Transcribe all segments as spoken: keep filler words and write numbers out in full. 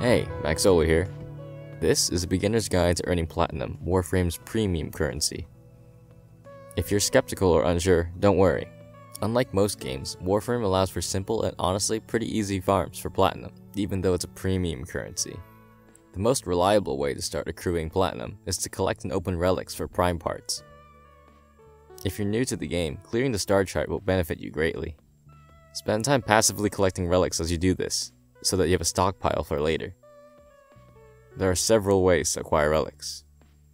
Hey, MagSolo here. This is a beginner's guide to earning platinum, Warframe's premium currency. If you're skeptical or unsure, don't worry. Unlike most games, Warframe allows for simple and honestly pretty easy farms for platinum, even though it's a premium currency. The most reliable way to start accruing platinum is to collect and open relics for prime parts. If you're new to the game, clearing the star chart will benefit you greatly. Spend time passively collecting relics as you do this, so that you have a stockpile for later. There are several ways to acquire relics.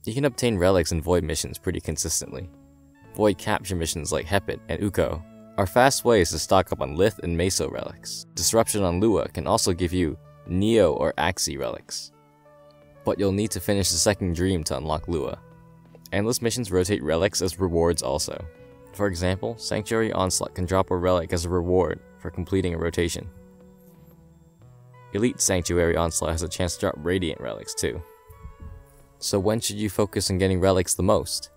You can obtain relics in void missions pretty consistently. Void capture missions like Hepet and Uko are fast ways to stock up on Lith and Meso relics. Disruption on Lua can also give you Neo or Axie relics, but you'll need to finish the Second Dream to unlock Lua. Endless missions rotate relics as rewards also. For example, Sanctuary Onslaught can drop a relic as a reward for completing a rotation. Elite Sanctuary Onslaught has a chance to drop Radiant relics too. So when should you focus on getting relics the most?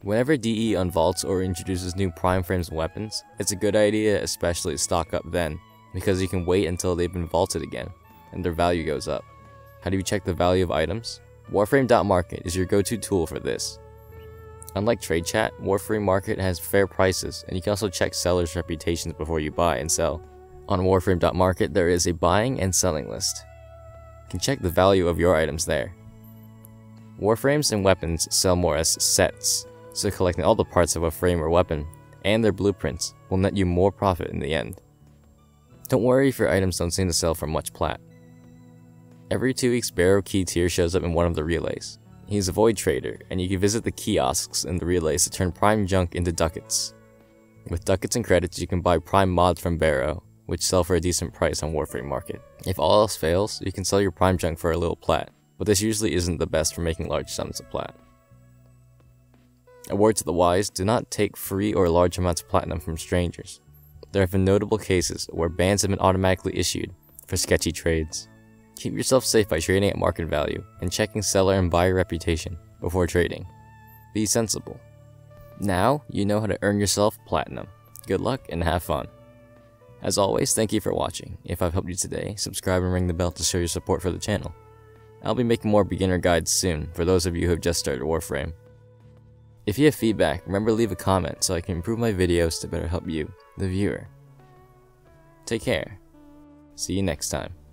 Whenever D E unvaults or introduces new prime frames and weapons, it's a good idea especially to stock up then, because you can wait until they've been vaulted again, and their value goes up. How do you check the value of items? Warframe dot market is your go-to tool for this. Unlike Trade Chat, Warframe dot market has fair prices, and you can also check sellers' reputations before you buy and sell. On Warframe dot market, there is a buying and selling list. You can check the value of your items there. Warframes and weapons sell more as sets, so collecting all the parts of a frame or weapon, and their blueprints, will net you more profit in the end. Don't worry if your items don't seem to sell for much plat. Every two weeks Barrow Key tier shows up in one of the relays. He's a void trader, and you can visit the kiosks in the relays to turn prime junk into ducats. With ducats and credits you can buy prime mods from Barrow, which sell for a decent price on Warframe Market. If all else fails, you can sell your prime junk for a little plat, but this usually isn't the best for making large sums of plat. A word to the wise, do not take free or large amounts of platinum from strangers. There have been notable cases where bans have been automatically issued for sketchy trades. Keep yourself safe by trading at market value and checking seller and buyer reputation before trading. Be sensible. Now you know how to earn yourself platinum. Good luck and have fun. As always, thank you for watching. If I've helped you today, subscribe and ring the bell to show your support for the channel. I'll be making more beginner guides soon for those of you who have just started Warframe. If you have feedback, remember to leave a comment so I can improve my videos to better help you, the viewer. Take care. See you next time.